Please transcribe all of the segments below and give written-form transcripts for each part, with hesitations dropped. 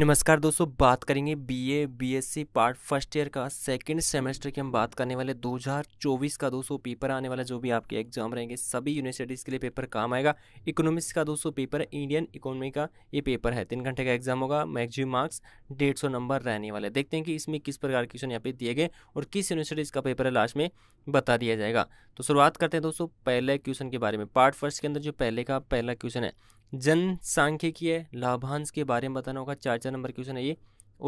नमस्कार दोस्तों, बात करेंगे BA BSc part first year का सेकंड सेमेस्टर की। हम बात करने वाले 2024 का दोस्तों पेपर आने वाला, जो भी आपके एग्जाम रहेंगे सभी यूनिवर्सिटीज़ के लिए पेपर काम आएगा। इकोनॉमिक्स का दोस्तों पेपर, इंडियन इकोनॉमी का ये पेपर है। 3 घंटे का एग्जाम होगा, मैक्सिमम मार्क्स 150 नंबर रहने वाले। देखते हैं कि इसमें किस प्रकार के क्वेश्चन यहाँ पे दिए गए और किस यूनिवर्सिटीज़ का पेपर है, लास्ट में बता दिया जाएगा। तो शुरुआत करते हैं दोस्तों पहले क्वेश्चन के बारे में। पार्ट फर्स्ट के अंदर जो पहला क्वेश्चन है जनसांख्यिकीय लाभांश के बारे में बताना होगा। 4 नंबर क्वेश्चन है ये।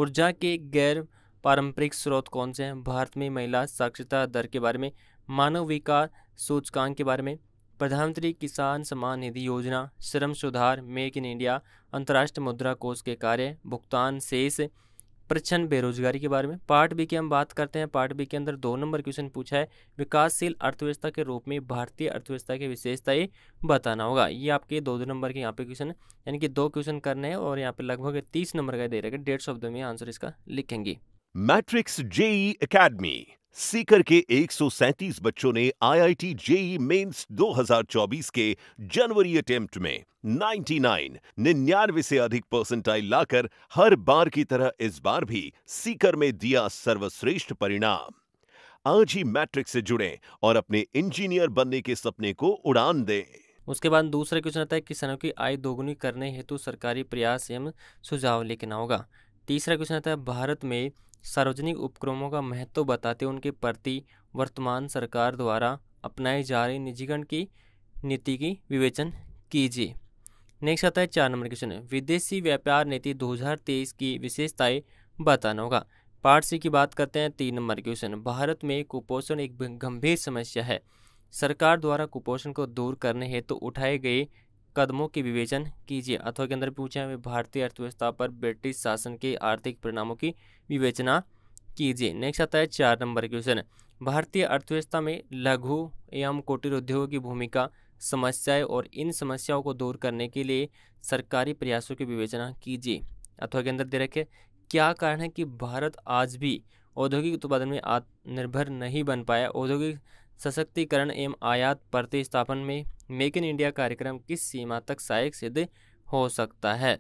ऊर्जा के गैर पारंपरिक स्रोत कौन से हैं? भारत में महिला साक्षरता दर के बारे में, मानव विकास सूचकांक के बारे में, प्रधानमंत्री किसान सम्मान निधि योजना, श्रम सुधार, मेक इन इंडिया, अंतर्राष्ट्रीय मुद्रा कोष के कार्य, भुगतान शेष, प्रच्छन्न बेरोजगारी के बारे में। पार्ट बी की हम बात करते हैं। पार्ट बी के अंदर 2 नंबर क्वेश्चन पूछा है विकासशील अर्थव्यवस्था के रूप में भारतीय अर्थव्यवस्था की विशेषताएं बताना होगा। ये आपके 2 नंबर के यहाँ पे क्वेश्चन, यानी कि 2 क्वेश्चन करने हैं और यहाँ पे लगभग 30 नंबर का दे रहेगा। 150 शब्दों में आंसर इसका लिखेंगे। मैट्रिक्स जेईई अकेडमी सीकर के 137 बच्चों ने IIT JEE Mains 2024 के जनवरी अटेम्प्ट में 99 से अधिक परसेंटाइल लाकर हर बार की तरह इस बार भी सीकर में दिया सर्वश्रेष्ठ परिणाम। आज ही मैट्रिक से जुड़ें और अपने इंजीनियर बनने के सपने को उड़ान दें। उसके बाद दूसरा क्वेश्चन आता है किसानों की आय दोगुनी करने हेतु सरकारी प्रयास एवं सुझाव लिखना होगा। तीसरा क्वेश्चन आता है भारत में सार्वजनिक उपक्रमों का महत्व बताते हुए उनके प्रति वर्तमान सरकार द्वारा अपनाई जा रही निजीकरण की नीति की विवेचन कीजिए। नेक्स्ट आता है 4 नंबर क्वेश्चन है विदेशी व्यापार नीति 2023 की विशेषताएं बताना होगा। पार्ट सी की बात करते हैं 3 नंबर क्वेश्चन। भारत में कुपोषण एक गंभीर समस्या है, सरकार द्वारा कुपोषण को दूर करने हेतु तो उठाए गए कदमों की विवेचन कीजिए। अथवा के अंदर पूछा है भारतीय अर्थव्यवस्था पर ब्रिटिश शासन के आर्थिक परिणामों की विवेचना कीजिए। नेक्स्ट आता है 4 नंबर क्वेश्चन भारतीय अर्थव्यवस्था में लघु एवं कुटीर उद्योग की भूमिका, समस्याएं और इन समस्याओं को दूर करने के लिए सरकारी प्रयासों की विवेचना कीजिए। अथवा के अंदर दे रखे क्या कारण है कि भारत आज भी औद्योगिक उत्पादन में आत्मनिर्भर नहीं बन पाया, औद्योगिक सशक्तिकरण एवं आयात प्रतिस्थापन में मेक इन इंडिया कार्यक्रम किस सीमा तक सहायक सिद्ध हो सकता है।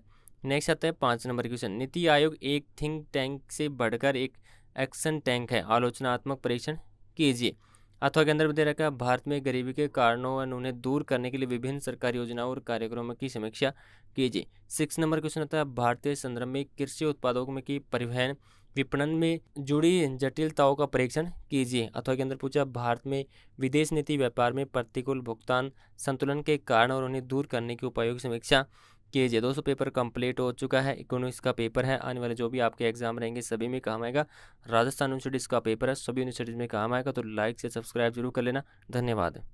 नेक्स्ट आता है 5 नंबर क्वेश्चन नीति आयोग एक थिंक टैंक से बढ़कर एक एक्शन टैंक है, आलोचनात्मक परीक्षण कीजिए। अथवा के अंदर दे रखा है भारत में गरीबी के कारणों और उन्हें दूर करने के लिए विभिन्न सरकारी योजनाओं और कार्यक्रमों की समीक्षा कीजिए। 6 नंबर क्वेश्चन आता है भारतीय संदर्भ में कृषि उत्पादों में की परिवहन विपणन में जुड़ी जटिलताओं का परीक्षण कीजिए। अथवा के अंदर पूछा भारत में विदेश नीति व्यापार में प्रतिकूल भुगतान संतुलन के कारण और उन्हें दूर करने के उपायों की समीक्षा कीजिए। दोस्तों पेपर कंप्लीट हो चुका है, इकोनॉमिक्स का पेपर है, आने वाले जो भी आपके एग्जाम रहेंगे सभी में काम आएगा। राजस्थान यूनिवर्सिटीज़ का पेपर है, सभी यूनिवर्सिटीज़ में काम आएगा। तो लाइक से सब्सक्राइब जरूर कर लेना। धन्यवाद।